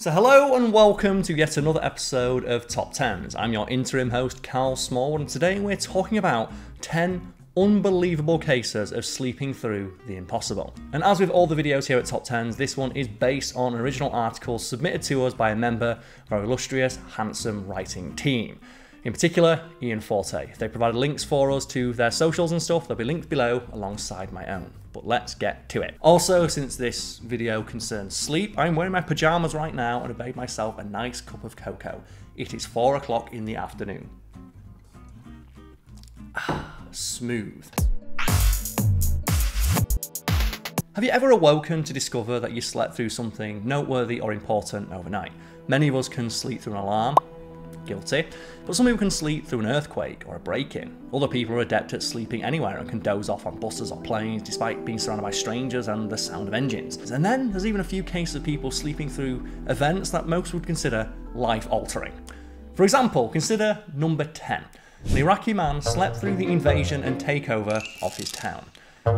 So hello and welcome to yet another episode of Top 10s. I'm your interim host, Karl Smallwood, and today we're talking about 10 unbelievable cases of sleeping through the impossible. And as with all the videos here at Top 10s, this one is based on an original article submitted to us by a member of our illustrious, handsome writing team. In particular, Ian Forte. They provided links for us to their socials and stuff. They'll be linked below alongside my own. But let's get to it. Also, since this video concerns sleep, I'm wearing my pajamas right now and have made myself a nice cup of cocoa. It is 4 o'clock in the afternoon. Ah, smooth. Have you ever awoken to discover that you slept through something noteworthy or important overnight? Many of us can sleep through an alarm. Guilty, but some people can sleep through an earthquake or a break-in. Other people are adept at sleeping anywhere and can doze off on buses or planes despite being surrounded by strangers and the sound of engines. And then there's even a few cases of people sleeping through events that most would consider life-altering. For example, consider number 10. An Iraqi man slept through the invasion and takeover of his town.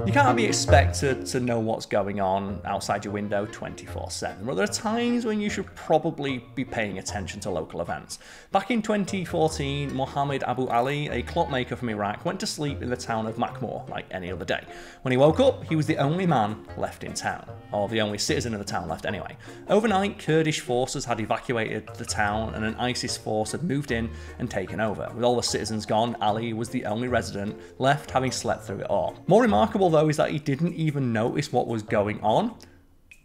You can't be expected to know what's going on outside your window 24/7, but there are times when you should probably be paying attention to local events. Back in 2014, Mohammed Abu Ali, a clockmaker from Iraq, went to sleep in the town of Mahmur like any other day. When he woke up, he was the only man left in town, or the only citizen of the town left anyway. Overnight, Kurdish forces had evacuated the town and an ISIS force had moved in and taken over. With all the citizens gone, Ali was the only resident left, having slept through it all. More remarkable though is that he didn't even notice what was going on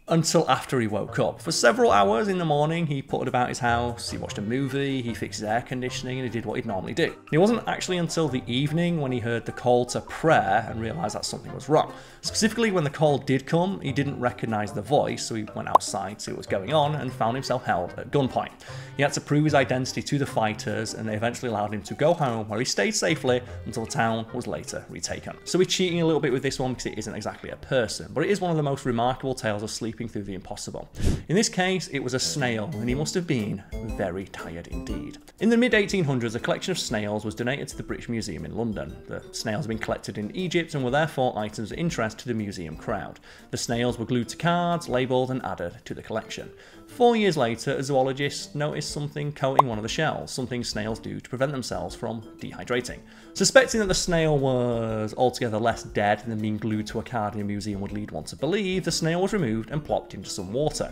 until after he woke up. For several hours in the morning, he puttered about his house, he watched a movie, he fixed his air conditioning, and he did what he'd normally do. It wasn't actually until the evening when he heard the call to prayer and realised that something was wrong. Specifically, when the call did come, he didn't recognise the voice, so he went outside to see what was going on and found himself held at gunpoint. He had to prove his identity to the fighters, and they eventually allowed him to go home, where he stayed safely until the town was later retaken. So we're cheating a little bit with this one because it isn't exactly a person, but it is one of the most remarkable tales of sleep through the impossible. In this case, it was a snail, and he must have been very tired indeed. In the mid-1800s, a collection of snails was donated to the British Museum in London. The snails had been collected in Egypt and were therefore items of interest to the museum crowd. The snails were glued to cards, labelled and added to the collection. 4 years later, a zoologist noticed something coating one of the shells, something snails do to prevent themselves from dehydrating. Suspecting that the snail was altogether less dead than being glued to a card in a museum would lead one to believe, the snail was removed and plopped into some water.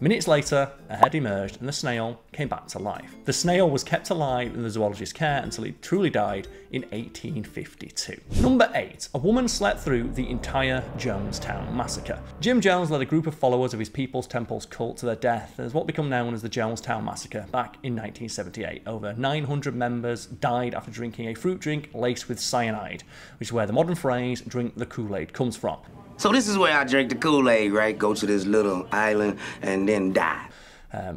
Minutes later, a head emerged and the snail came back to life. The snail was kept alive in the zoologist's care until it truly died in 1852. Number 8. A woman slept through the entire Jonestown Massacre. Jim Jones led a group of followers of his People's Temple's cult to their death as what became known as the Jonestown Massacre back in 1978. Over 900 members died after drinking a fruit drink laced with cyanide, which is where the modern phrase, drink the Kool-Aid, comes from. So this is where I drink the Kool-Aid, right? Go to this little island and then die.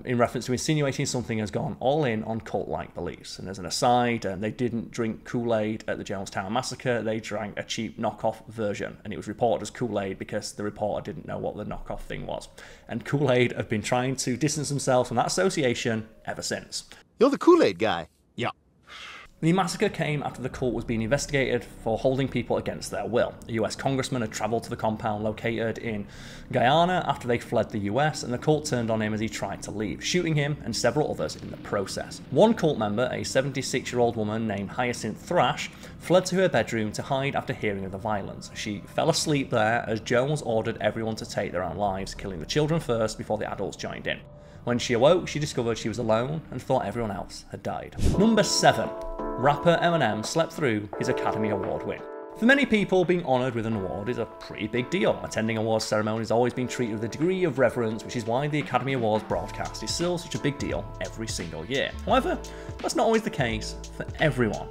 In reference to insinuating something has gone all in on cult-like beliefs. And as an aside, they didn't drink Kool-Aid at the Jonestown Massacre, they drank a cheap knockoff version. And it was reported as Kool-Aid because the reporter didn't know what the knockoff thing was. And Kool-Aid have been trying to distance themselves from that association ever since. You're the Kool-Aid guy. Yeah. The massacre came after the cult was being investigated for holding people against their will. A US congressman had travelled to the compound located in Guyana after they fled the US, and the cult turned on him as he tried to leave, shooting him and several others in the process. One cult member, a 76-year-old woman named Hyacinth Thrash, fled to her bedroom to hide after hearing of the violence. She fell asleep there as Jones ordered everyone to take their own lives, killing the children first before the adults joined in. When she awoke, she discovered she was alone and thought everyone else had died. Number 7. Rapper Eminem slept through his Academy Award win. For many people, being honoured with an award is a pretty big deal. Attending awards ceremonies has always been treated with a degree of reverence, which is why the Academy Awards broadcast is still such a big deal every single year. However, that's not always the case for everyone.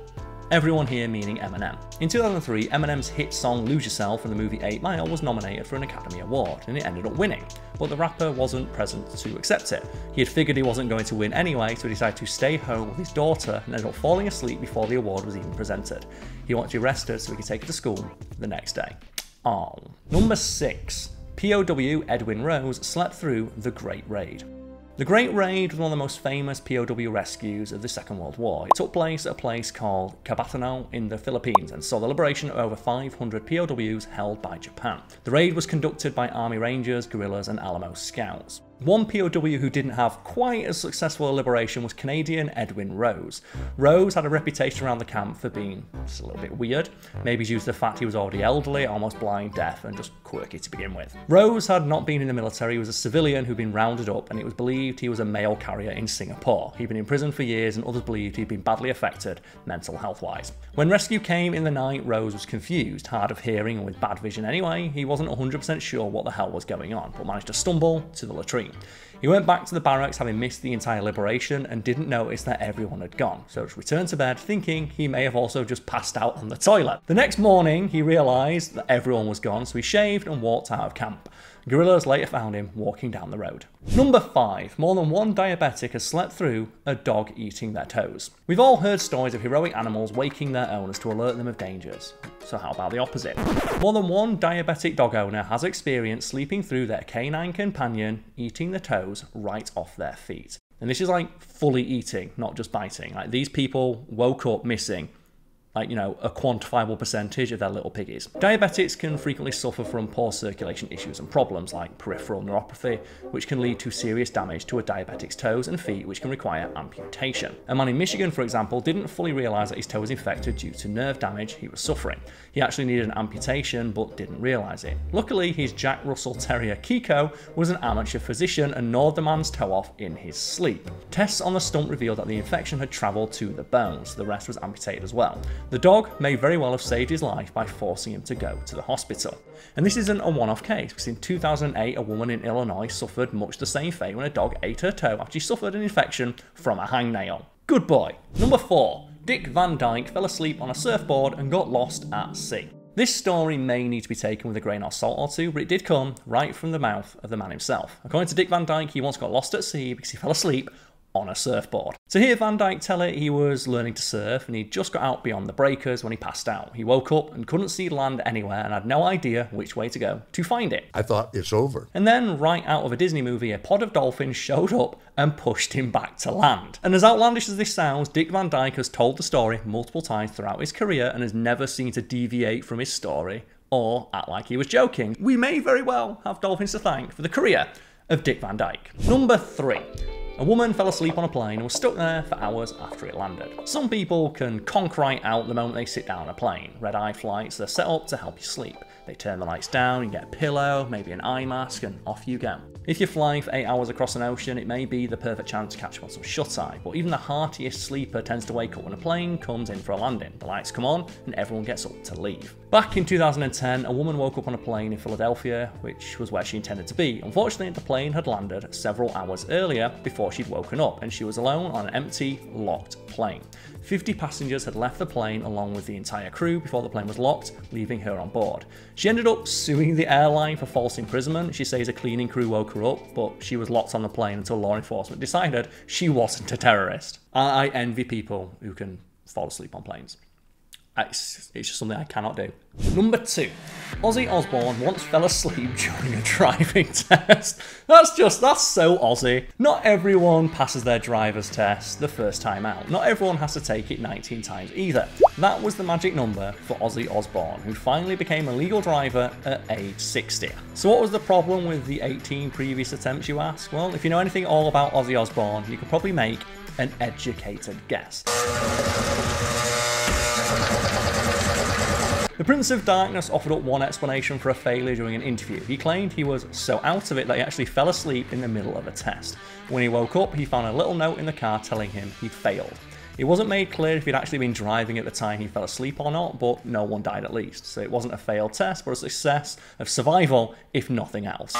Everyone here meaning Eminem. In 2003, Eminem's hit song Lose Yourself from the movie 8 Mile was nominated for an Academy Award, and it ended up winning, but the rapper wasn't present to accept it. He had figured he wasn't going to win anyway, so he decided to stay home with his daughter and ended up falling asleep before the award was even presented. He wanted to be arrested so he could take her to school the next day. Oh. Number 6. POW Edwin Rose slept through The Great Raid. The Great Raid was one of the most famous POW rescues of the Second World War. It took place at a place called Cabanatuan in the Philippines and saw the liberation of over 500 POWs held by Japan. The raid was conducted by Army Rangers, guerrillas and Alamo scouts. One POW who didn't have quite as successful a liberation was Canadian Edwin Rose. Rose had a reputation around the camp for being just a little bit weird, maybe due to the fact he was already elderly, almost blind, deaf, and just quirky to begin with. Rose had not been in the military, he was a civilian who'd been rounded up, and it was believed he was a mail carrier in Singapore. He'd been in prison for years, and others believed he'd been badly affected mental health-wise. When rescue came in the night, Rose was confused, hard of hearing, and with bad vision anyway. He wasn't 100% sure what the hell was going on, but managed to stumble to the latrine. He went back to the barracks having missed the entire liberation and didn't notice that everyone had gone, so just returned to bed thinking he may have also just passed out on the toilet. The next morning, he realised that everyone was gone, so he shaved and walked out of camp. Guerrillas later found him walking down the road. Number 5. More than one diabetic has slept through a dog eating their toes. We've all heard stories of heroic animals waking their owners to alert them of dangers. So how about the opposite? More than one diabetic dog owner has experienced sleeping through their canine companion eating the toes right off their feet. And this is like fully eating, not just biting. Like, these people woke up missing, like, you know, a quantifiable percentage of their little piggies. Diabetics can frequently suffer from poor circulation issues and problems like peripheral neuropathy, which can lead to serious damage to a diabetic's toes and feet, which can require amputation. A man in Michigan, for example, didn't fully realise that his toe was infected due to nerve damage he was suffering. He actually needed an amputation, but didn't realise it. Luckily, his Jack Russell Terrier, Kiko, was an amateur physician and gnawed the man's toe off in his sleep. Tests on the stump revealed that the infection had travelled to the bones. The rest was amputated as well. The dog may very well have saved his life by forcing him to go to the hospital. And this isn't a one-off case, because in 2008 a woman in Illinois suffered much the same fate when a dog ate her toe after she suffered an infection from a hangnail. Good boy. Number 4. Dick Van Dyke fell asleep on a surfboard and got lost at sea. This story may need to be taken with a grain of salt or two, but it did come right from the mouth of the man himself. According to Dick Van Dyke, he once got lost at sea because he fell asleep on a surfboard. To hear Van Dyke tell it, he was learning to surf and he just got out beyond the breakers when he passed out. He woke up and couldn't see land anywhere and had no idea which way to go to find it. I thought, it's over. And then, right out of a Disney movie, a pod of dolphins showed up and pushed him back to land. And as outlandish as this sounds, Dick Van Dyke has told the story multiple times throughout his career and has never seemed to deviate from his story or act like he was joking. We may very well have dolphins to thank for the career of Dick Van Dyke. Number 3. A woman fell asleep on a plane and was stuck there for hours after it landed. Some people can conkrite out the moment they sit down on a plane. Red-eye flights are set up to help you sleep. They turn the lights down, you get a pillow, maybe an eye mask, and off you go. If you're flying for 8 hours across an ocean, it may be the perfect chance to catch up on some shut-eye, but even the heartiest sleeper tends to wake up when a plane comes in for a landing. The lights come on, and everyone gets up to leave. Back in 2010, a woman woke up on a plane in Philadelphia, which was where she intended to be. Unfortunately, the plane had landed several hours earlier before she'd woken up, and she was alone on an empty, locked plane. 50 passengers had left the plane along with the entire crew before the plane was locked, leaving her on board. She ended up suing the airline for false imprisonment. She says a cleaning crew woke her up, but she was locked on the plane until law enforcement decided she wasn't a terrorist. I envy people who can fall asleep on planes. It's just something I cannot do. Number 2. Ozzy Osbourne once fell asleep during a driving test. That's so Ozzy. Not everyone passes their driver's test the first time out. Not everyone has to take it 19 times either. That was the magic number for Ozzy Osbourne, who finally became a legal driver at age 60. So what was the problem with the 18 previous attempts, you ask? Well, if you know anything all about Ozzy Osbourne, you could probably make an educated guess. The Prince of Darkness offered up one explanation for a failure during an interview. He claimed he was so out of it that he actually fell asleep in the middle of a test. When he woke up, he found a little note in the car telling him he'd failed. It wasn't made clear if he'd actually been driving at the time he fell asleep or not, but no one died at least. So it wasn't a failed test, but a success of survival, if nothing else.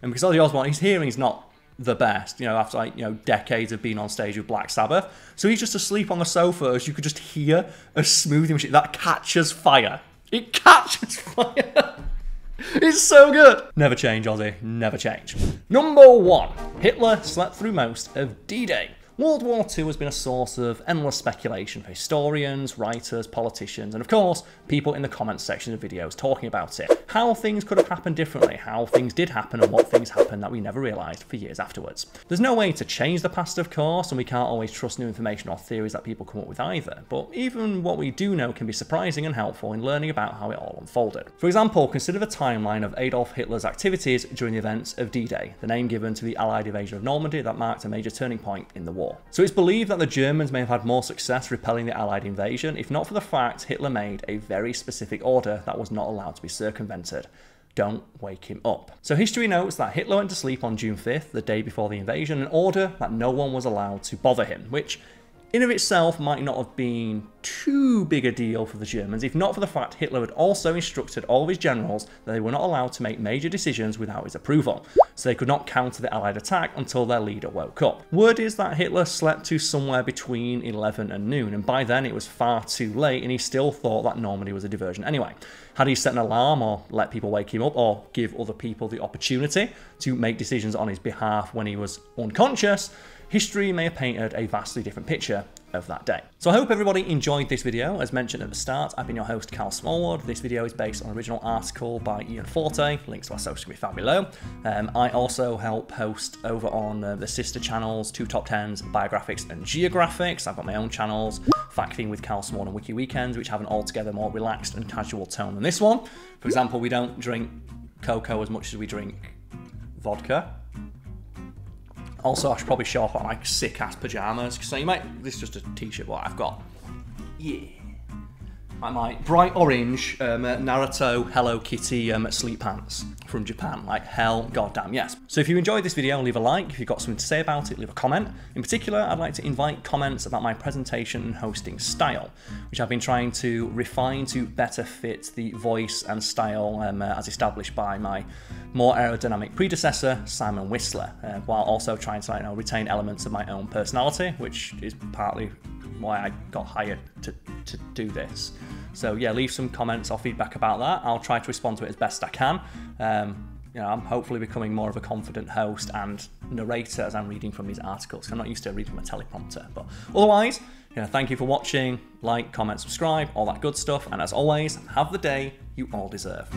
And because Ozzy Osbourne, his hearing's not the best, you know, after, like, you know, decades of being on stage with Black Sabbath. So he's just asleep on the sofa as you could just hear a smoothing machine that catches fire. It catches fire. It's so good. Never change, Ozzy. Never change. Number 1. Hitler slept through most of D-Day. World War II has been a source of endless speculation for historians, writers, politicians, and of course, people in the comments section of videos talking about it. How things could have happened differently, how things did happen, and what things happened that we never realised for years afterwards. There's no way to change the past, of course, and we can't always trust new information or theories that people come up with either, but even what we do know can be surprising and helpful in learning about how it all unfolded. For example, consider the timeline of Adolf Hitler's activities during the events of D-Day, the name given to the Allied invasion of Normandy that marked a major turning point in the war. So it's believed that the Germans may have had more success repelling the Allied invasion if not for the fact Hitler made a very specific order that was not allowed to be circumvented. Don't wake him up. So history notes that Hitler went to sleep on June 5th, the day before the invasion, an order that no one was allowed to bother him, which in of itself might not have been too big a deal for the Germans if not for the fact Hitler had also instructed all of his generals that they were not allowed to make major decisions without his approval, so they could not counter the Allied attack until their leader woke up. Word is that Hitler slept to somewhere between 11 and noon, and by then it was far too late and he still thought that Normandy was a diversion anyway. Had he set an alarm or let people wake him up or give other people the opportunity to make decisions on his behalf when he was unconscious, history may have painted a vastly different picture of that day. So I hope everybody enjoyed this video. As mentioned at the start, I've been your host, Karl Smallwood. This video is based on an original article by Ian Forte. Links to our socials can be found below. I also help host over on the sister channels, 2 Top 10s, Biographics and Geographics. I've got my own channels, Facting with Karl Smallwood and Wiki Weekends, which have an altogether more relaxed and casual tone than this one. For example, we don't drink cocoa as much as we drink vodka. Also, I should probably show up on like sick-ass pajamas. So you might, this is just a t-shirt what I've got. Yeah. I might, bright orange Naruto Hello Kitty sleep pants from Japan. Like hell, goddamn yes. So if you enjoyed this video, leave a like. If you've got something to say about it, leave a comment. In particular, I'd like to invite comments about my presentation and hosting style, which I've been trying to refine to better fit the voice and style as established by my more aerodynamic predecessor, Simon Whistler, while also trying to retain elements of my own personality, which is partly why I got hired to do this. So yeah, leave some comments or feedback about that. I'll try to respond to it as best I can. I'm hopefully becoming more of a confident host and narrator as I'm reading from these articles. I'm not used to reading from a teleprompter, but otherwise, thank you for watching. Like, comment, subscribe, all that good stuff. And as always, have the day you all deserve.